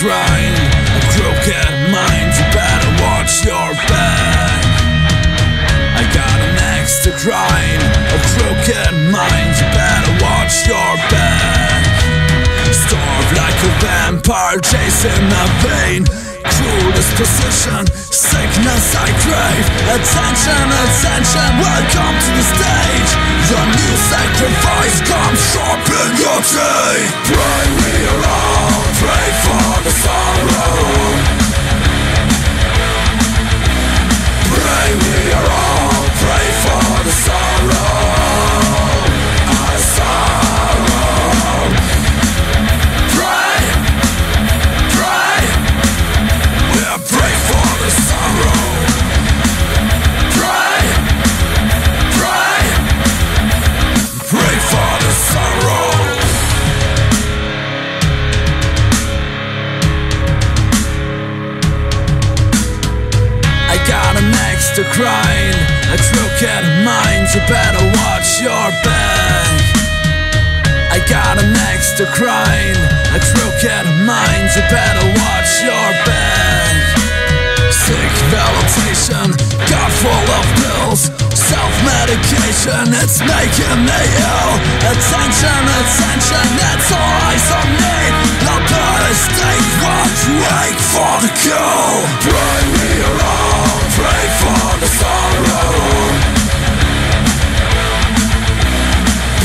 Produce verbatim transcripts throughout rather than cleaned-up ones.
grind, a broken mind, you better watch your back. I got an axe to grind, a broken mind, you better watch your back. Starve like a vampire chasing a vein, cruelest position, sickness I crave. Attention, attention, welcome to the stage. Your new sacrifice comes sharpen your teeth. Pray we are all, pray for the sorrow. Pray we are all, pray for the sorrow. Our sorrow. Pray, pray, we'll pray for the sorrow. Pray, pray, pray for the sorrow. I got an axe to grind, a crooked mind, you better watch your back. I got an axe to grind, a crooked mind, you better watch your back. Sick validation, gut full of pills, self-medication, it's making me ill. Attention, attention, that's all eyes on me. Now better stay watch, wait for the kill. Pray we are all, pray for the sorrow.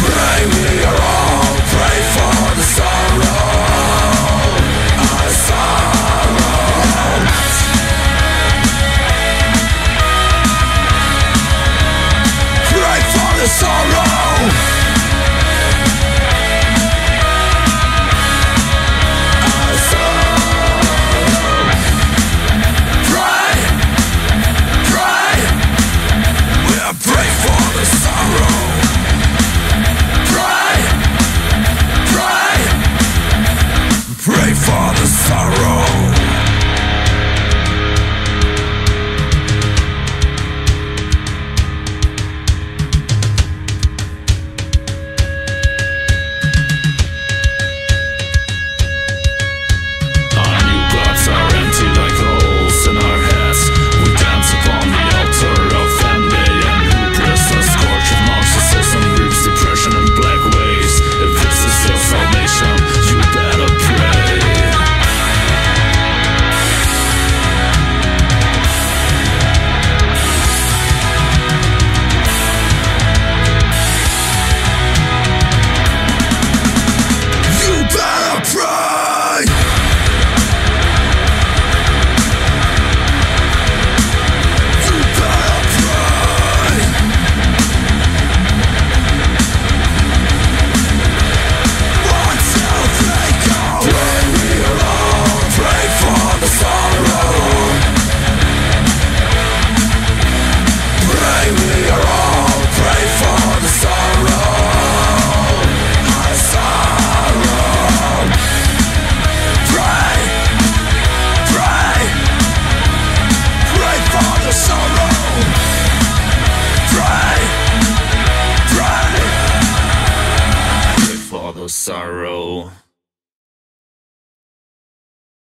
Pray we are all, pray for the sorrow. Our sorrow. The sorrow. Sorrow.